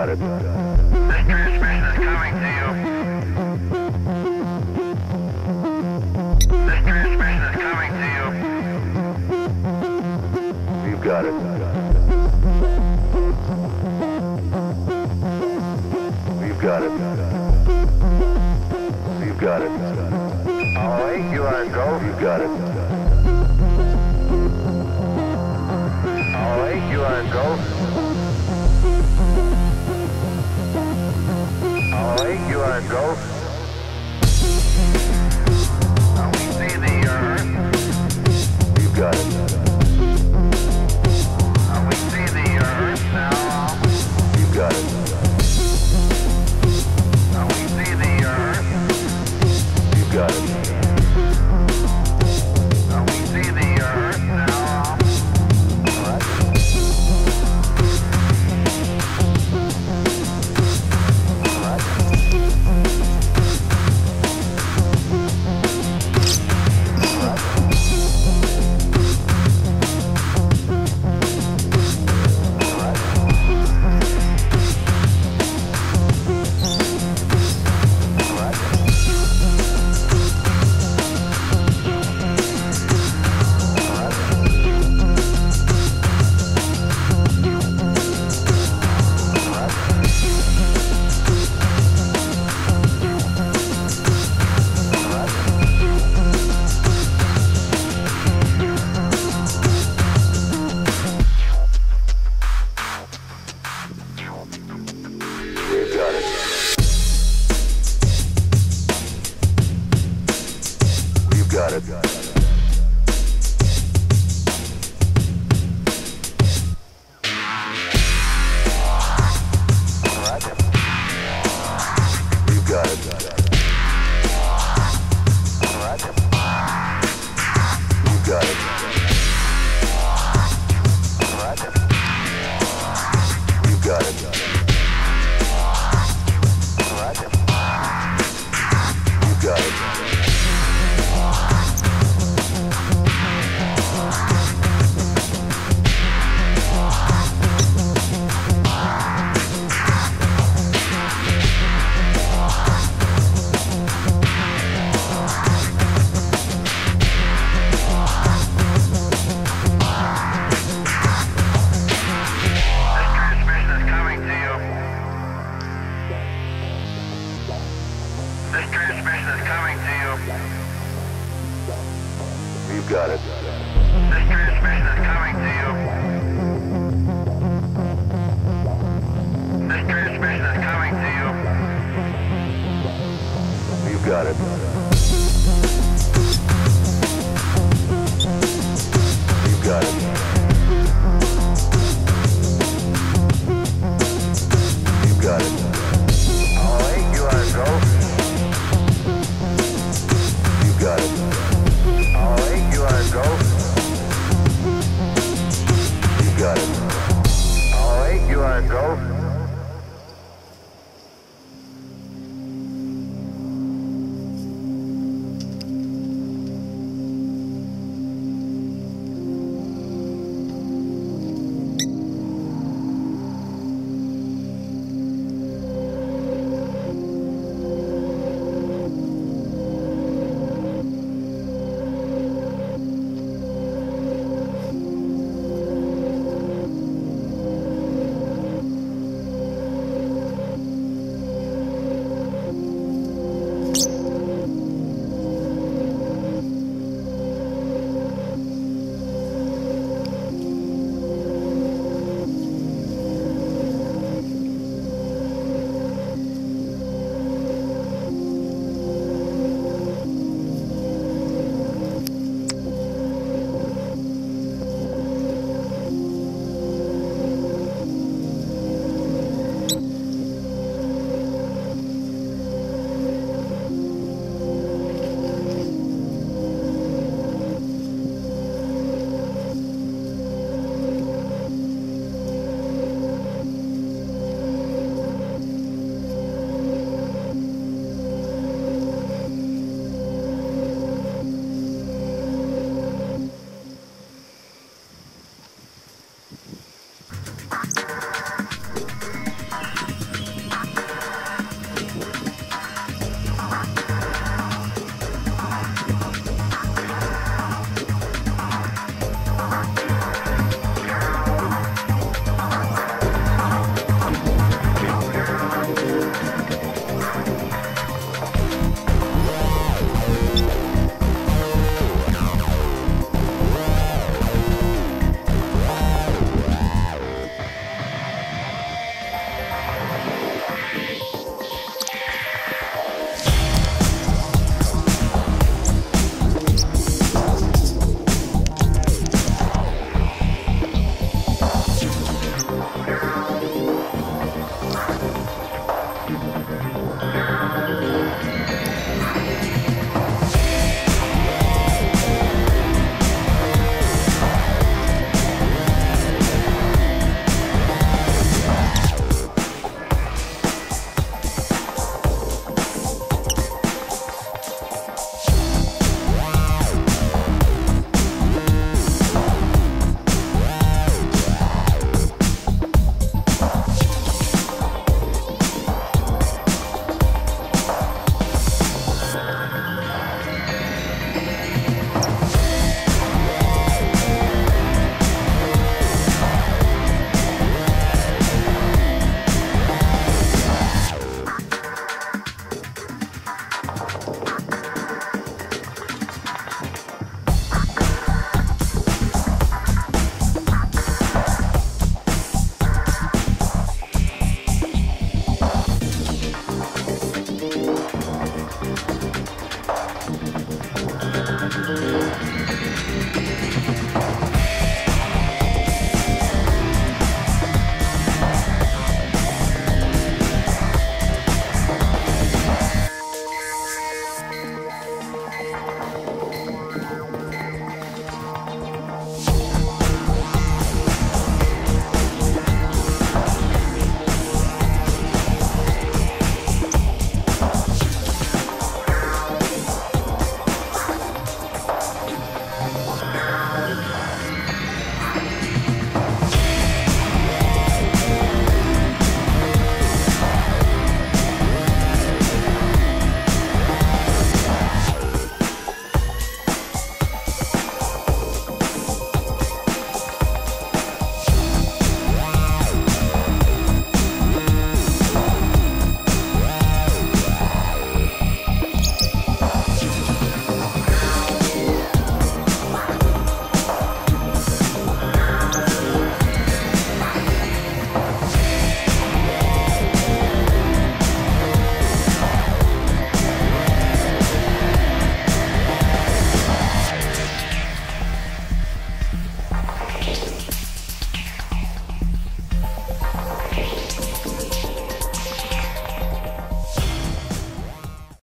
got it. This transmission is coming to you. This transmission is coming to you. You've got it. We've got it. We've got it. All right, you are go. You've got it. All right, you are go. You are a ghost. We see the earth. We've got it. We see the earth now. We've got it. We see the earth. We've got it. We see the earth now. All right. Go.